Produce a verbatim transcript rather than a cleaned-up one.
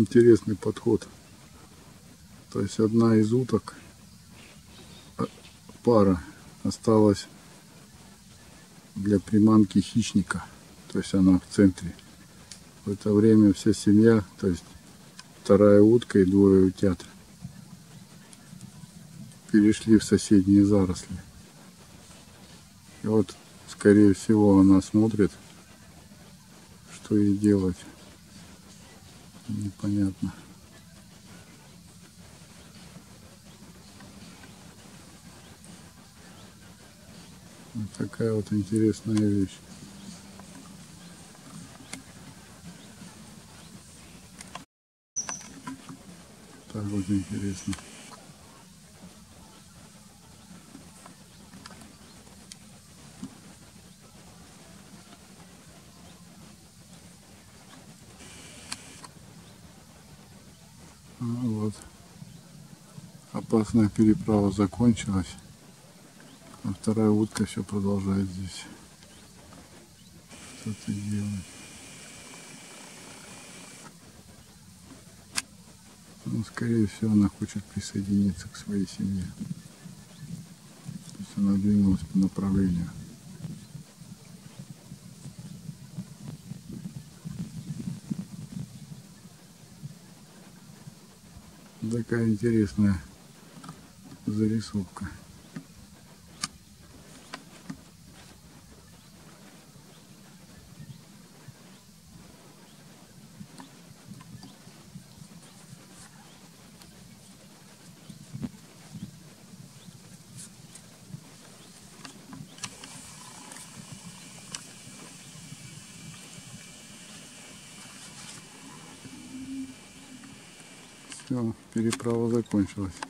интересный подход. То есть одна из уток, пара, осталась для приманки хищника. То есть она в центре. В это время вся семья, то есть вторая утка и двое утят, перешли в соседние заросли. И вот, скорее всего, она смотрит, что ей делать. Непонятно. Вот такая вот интересная вещь. Так вот интересно. Вот. Опасная переправа закончилась, а вторая утка все продолжает здесь что-то делать. Ну, скорее всего, она хочет присоединиться к своей семье. То есть она двинулась по направлению. Такая интересная зарисовка. Все, переправа закончилась.